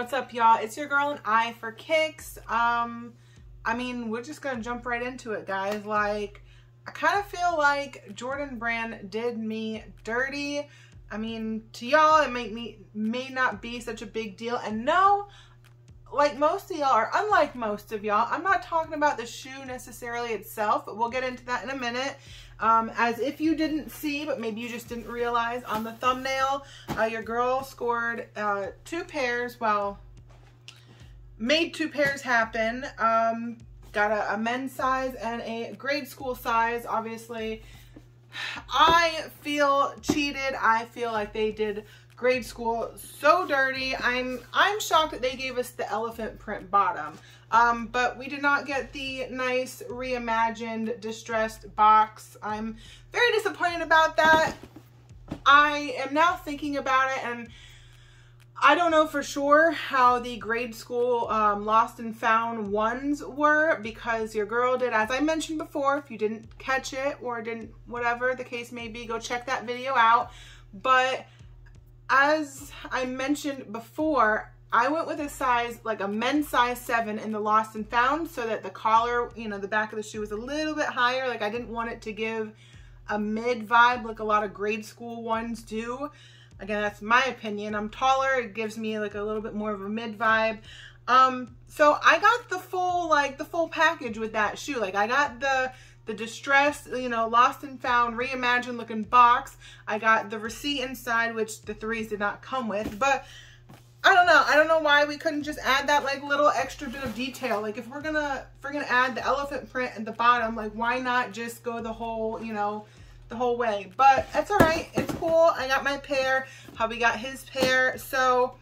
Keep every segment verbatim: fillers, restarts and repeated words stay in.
What's up, y'all? It's your girl and I for Kicks. Um, I mean, we're just gonna jump right into it, guys. Like, I kind of feel like Jordan Brand did me dirty. I mean, to y'all, it may, me, may not be such a big deal. And no, like most of y'all, or unlike most of y'all, I'm not talking about the shoe necessarily itself, but we'll get into that in a minute. Um, as if you didn't see, but maybe you just didn't realize on the thumbnail, uh, your girl scored uh, two pairs, well, made two pairs happen. Um, got a, a men's size and a grade school size, obviously. I feel cheated. I feel like they did grade school so dirty. I'm I'm shocked that they gave us the elephant print bottom, um, but we did not get the nice reimagined distressed box. I'm very disappointed about that. I am now thinking about it, and I don't know for sure how the grade school um, lost and found ones were, because your girl did, as I mentioned before. If you didn't catch it or didn't, whatever the case may be, go check that video out. But as I mentioned before, I went with a size, like a men's size seven in the lost and found, so that the collar, you know, the back of the shoe was a little bit higher. Like, I didn't want it to give a mid vibe like a lot of grade school ones do. Again, that's my opinion. I'm taller. It gives me like a little bit more of a mid vibe. Um, so I got the full, like the full package with that shoe. Like, I got the, the distressed, you know, lost and found, reimagined looking box. I got the receipt inside, which the threes did not come with, but I don't know. I don't know why we couldn't just add that like little extra bit of detail. Like, if we're gonna, if we're gonna add the elephant print at the bottom, like, why not just go the whole, you know, the whole way? But that's all right, it's cool. I got my pair, hubby got his pair. So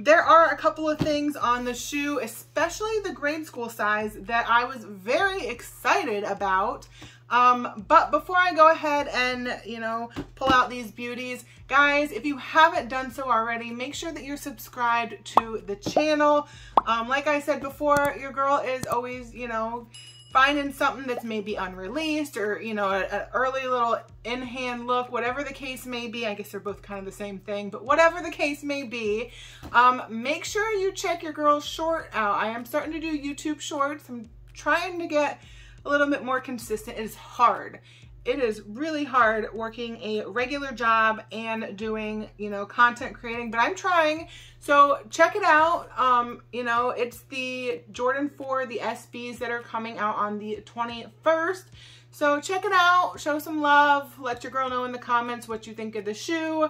there are a couple of things on the shoe, especially the grade school size, that I was very excited about. Um, but before I go ahead and, you know, pull out these beauties, guys, if you haven't done so already, make sure that you're subscribed to the channel. Um, like I said before, your girl is always, you know, finding something that's maybe unreleased, or, you know, an early little in-hand look, whatever the case may be. I guess they're both kind of the same thing, but whatever the case may be, um, make sure you check your girl's short out. I am starting to do YouTube shorts. I'm trying to get a little bit more consistent. It is hard. It is really hard working a regular job and doing, you know, content creating, but I'm trying. So check it out. Um, you know, it's the Jordan four, the S Bs that are coming out on the twenty-first. So check it out, show some love, let your girl know in the comments what you think of the shoe.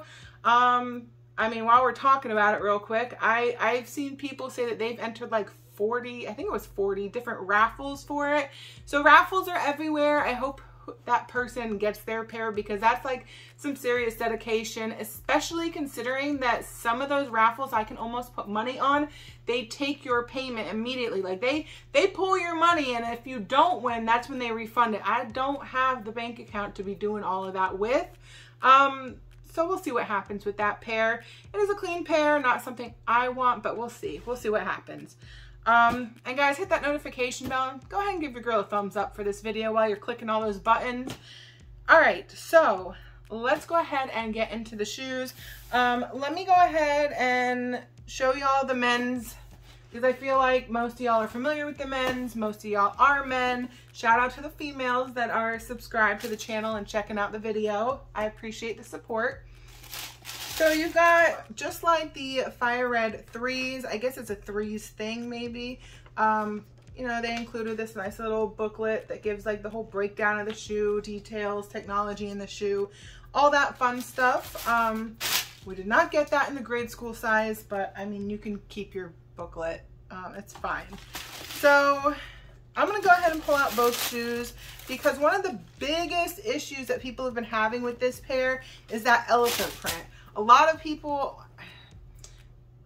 Um, I mean, while we're talking about it real quick, I, I've seen people say that they've entered like forty, I think it was forty different raffles for it. So raffles are everywhere. I hope that person gets their pair, because that's like some serious dedication, especially considering that some of those raffles, I can almost put money on, they take your payment immediately. Like, they they pull your money, and if you don't win, that's when they refund it. I don't have the bank account to be doing all of that with. Um so we'll see what happens with that pair. It is a clean pair, not something I want, but we'll see we'll see what happens. Um, and guys, hit that notification bell. Go ahead and give your girl a thumbs up for this video while you're clicking all those buttons. All right, so let's go ahead and get into the shoes. Um, let me go ahead and show y'all the men's, because I feel like most of y'all are familiar with the men's. Most of y'all are men. Shout out to the females that are subscribed to the channel and checking out the video. I appreciate the support. So you got, just like the Fire Red threes, I guess it's a threes thing maybe, um, you know, they included this nice little booklet that gives like the whole breakdown of the shoe, details, technology in the shoe, all that fun stuff. Um, we did not get that in the grade school size, but I mean, you can keep your booklet, um, it's fine. So I'm gonna go ahead and pull out both shoes, because one of the biggest issues that people have been having with this pair is that elephant print. A lot of people,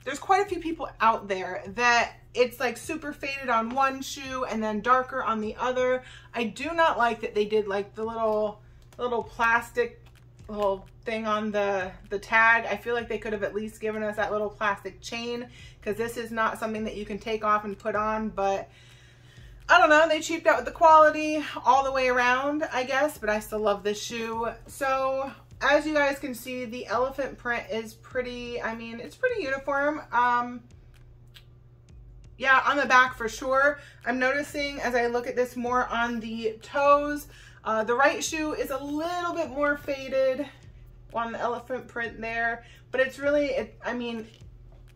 there's quite a few people out there that it's like super faded on one shoe and then darker on the other. I do not like that they did like the little little plastic little thing on the the tag. I feel like they could have at least given us that little plastic chain, because this is not something that you can take off and put on. But I don't know, they cheaped out with the quality all the way around, I guess, but I still love this shoe. So as you guys can see, the elephant print is pretty, I mean, it's pretty uniform. Um, yeah, on the back for sure. I'm noticing as I look at this more on the toes, uh, the right shoe is a little bit more faded on the elephant print there, but it's really, it, I mean,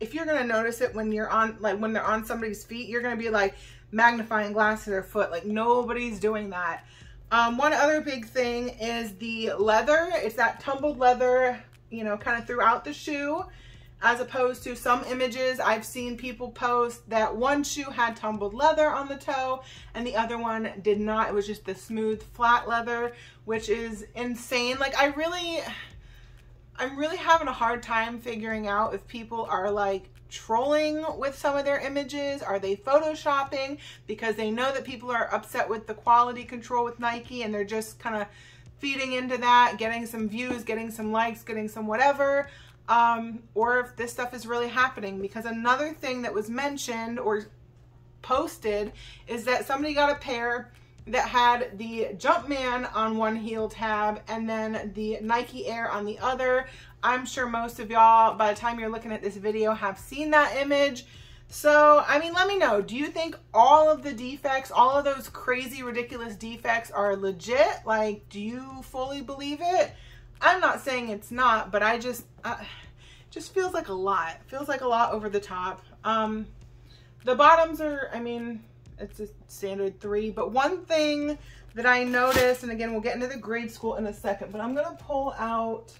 if you're gonna notice it when you're on, like when they're on somebody's feet, you're gonna be like magnifying glass to their foot. Like nobody's doing that. Um, one other big thing is the leather. It's that tumbled leather, you know, kind of throughout the shoe, as opposed to some images I've seen people post that one shoe had tumbled leather on the toe and the other one did not. It was just the smooth flat leather, which is insane. Like I really, I'm really having a hard time figuring out if people are like trolling with some of their images. Are they photoshopping because they know that people are upset with the quality control with Nike and they're just kind of feeding into that, getting some views, getting some likes, getting some whatever, um, or if this stuff is really happening? Because another thing that was mentioned or posted is that somebody got a pair that had the Jumpman on one heel tab and then the Nike Air on the other. I'm sure most of y'all, by the time you're looking at this video, have seen that image. So, I mean, let me know. Do you think all of the defects, all of those crazy, ridiculous defects are legit? Like, do you fully believe it? I'm not saying it's not, but I just, uh, just feels like a lot. Feels like a lot over the top. Um, the bottoms are, I mean, it's a standard three, but one thing that I noticed, and again, we'll get into the grade school in a second, but I'm gonna pull out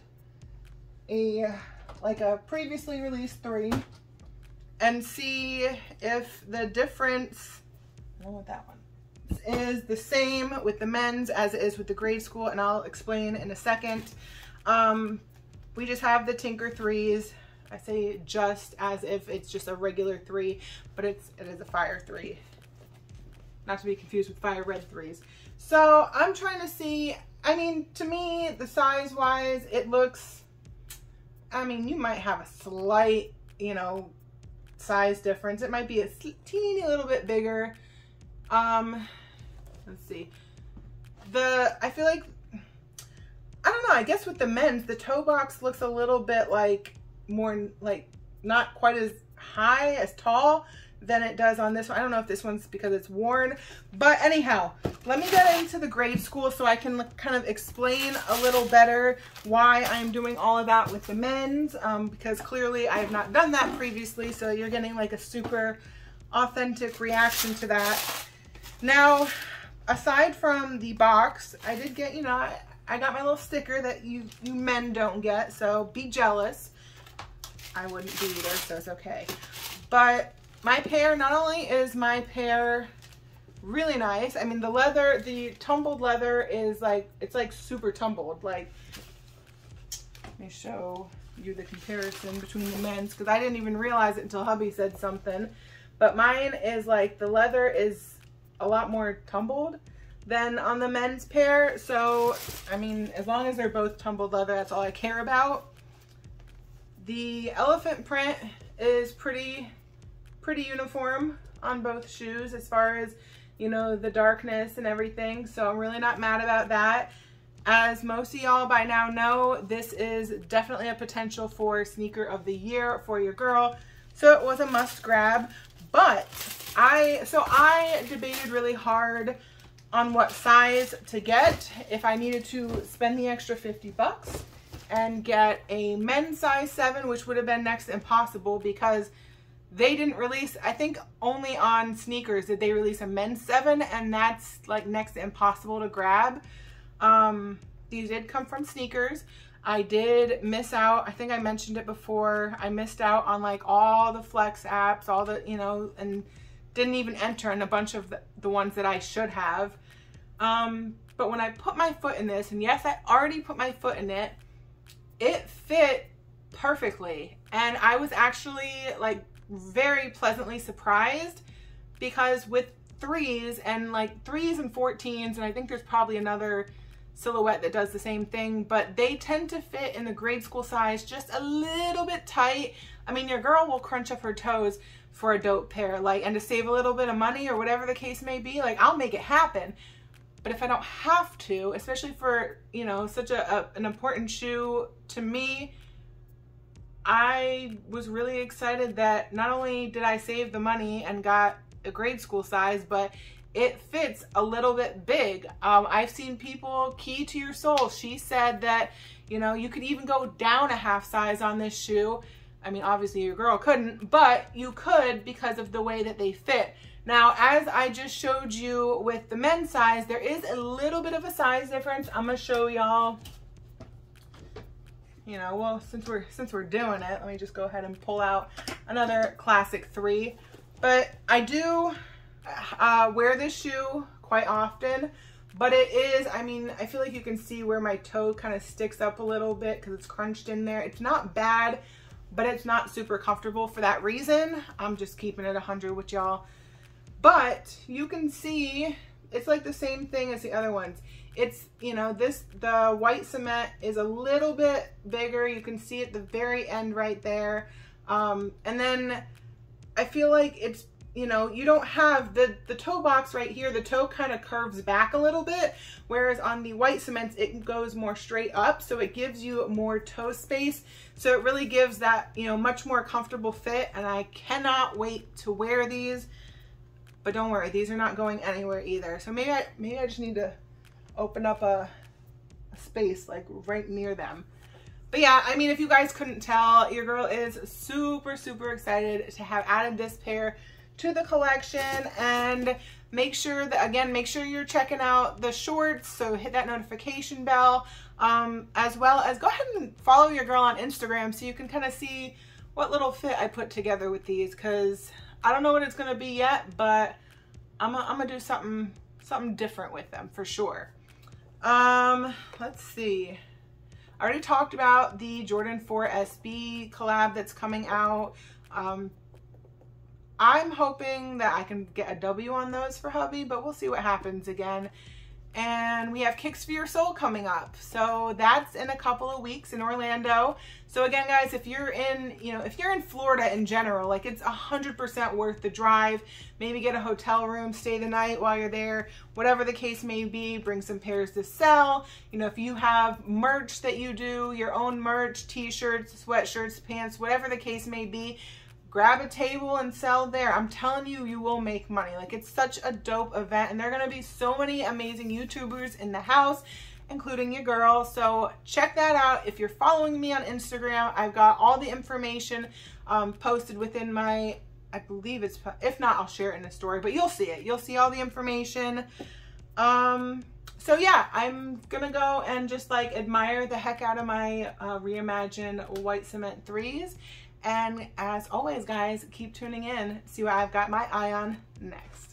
a, like a previously released three and see if the difference, I don't know what that one is, the same with the men's as it is with the grade school, and I'll explain in a second. Um, we just have the Tinker threes. I say just as if it's just a regular three, but it's, it is a Fire three. Not to be confused with Fire Red threes. So I'm trying to see, I mean, to me, the size wise, it looks, I mean, you might have a slight, you know, size difference. It might be a teeny little bit bigger. Um, let's see. The, I feel like, I don't know, I guess with the men's, the toe box looks a little bit like more, like not quite as high, as tall than it does on this one. I don't know if this one's because it's worn, but anyhow, let me get into the grade school so I can look, kind of explain a little better why I'm doing all of that with the men's, um, because clearly I have not done that previously, so you're getting like a super authentic reaction to that. Now, aside from the box, I did get, you know, I got my little sticker that you, you men don't get, so be jealous. I wouldn't be either, so it's okay. But my pair, not only is my pair really nice, I mean the leather, the tumbled leather is like, it's like super tumbled. Like, let me show you the comparison between the men's, because I didn't even realize it until hubby said something. But mine is like, the leather is a lot more tumbled than on the men's pair. So, I mean, as long as they're both tumbled leather, that's all I care about. The elephant print is pretty... pretty uniform on both shoes as far as, you know, the darkness and everything, so I'm really not mad about that. As most of y'all by now know, this is definitely a potential for sneaker of the year for your girl, so it was a must grab. But I, so I debated really hard on what size to get, if I needed to spend the extra fifty bucks and get a men's size seven, which would have been next to impossible because they didn't release, I think only on sneakers did they release a men's seven, and that's like next to impossible to grab. Um, these did come from sneakers. I did miss out, I think I mentioned it before, I missed out on like all the Flex apps, all the, you know, and didn't even enter in a bunch of the, the ones that I should have. Um, but when I put my foot in this, and yes, I already put my foot in it, it fit perfectly. And I was actually like, very pleasantly surprised, because with threes and like threes and fourteens, and I think there's probably another silhouette that does the same thing, but they tend to fit in the grade school size just a little bit tight. I mean, your girl will crunch up her toes for a dope pair, like, and to save a little bit of money or whatever the case may be, like, I'll make it happen. But if I don't have to, especially for, you know, such a, a an important shoe to me, I was really excited that not only did I save the money and got a grade school size, but it fits a little bit big. Um, I've seen people, Key to Your Soul, she said that, you know, you could even go down a half size on this shoe. I mean, obviously your girl couldn't, but you could because of the way that they fit. Now, as I just showed you with the men's size, there is a little bit of a size difference. I'm gonna show y'all, you know, well, since we're, since we're doing it, let me just go ahead and pull out another classic three. But I do uh, wear this shoe quite often, but it is, I mean, I feel like you can see where my toe kind of sticks up a little bit because it's crunched in there. It's not bad, but it's not super comfortable for that reason. I'm just keeping it one hundred with y'all. But you can see it's like the same thing as the other ones. It's, you know, this, the white cement is a little bit bigger. You can see at the very end right there. Um, and then I feel like it's, you know, you don't have the, the toe box right here. The toe kind of curves back a little bit, whereas on the white cements, it goes more straight up. So it gives you more toe space. So it really gives that, you know, much more comfortable fit. And I cannot wait to wear these, but don't worry, these are not going anywhere either. So maybe I, maybe I just need to open up a, a space like right near them. But yeah, I mean, if you guys couldn't tell, your girl is super, super excited to have added this pair to the collection. And make sure that, again, make sure you're checking out the shorts, so hit that notification bell, um, as well as go ahead and follow your girl on Instagram so you can kind of see what little fit I put together with these, because I don't know what it's going to be yet, but I'm gonna, I'm gonna do something, something different with them for sure. Um, let's see. I already talked about the Jordan four S B collab that's coming out. Um, I'm hoping that I can get a W on those for hubby, but we'll see what happens again. And we have Kicks for Your Soul coming up. So that's in a couple of weeks in Orlando. So again, guys, if you're in, you know, if you're in Florida in general, like, it's one hundred percent worth the drive. Maybe get a hotel room, stay the night while you're there, whatever the case may be, bring some pairs to sell. You know, if you have merch that you do, your own merch, t-shirts, sweatshirts, pants, whatever the case may be, grab a table and sell there. I'm telling you, you will make money. Like, it's such a dope event, and there are going to be so many amazing YouTubers in the house, including your girl. So check that out. If you're following me on Instagram, I've got all the information um, posted within my, I believe it's, if not, I'll share it in a story, but you'll see it. You'll see all the information. Um, so yeah, I'm going to go and just like admire the heck out of my uh, reimagined White Cement threes. And as always, guys, keep tuning in. See what I've got my eye on next.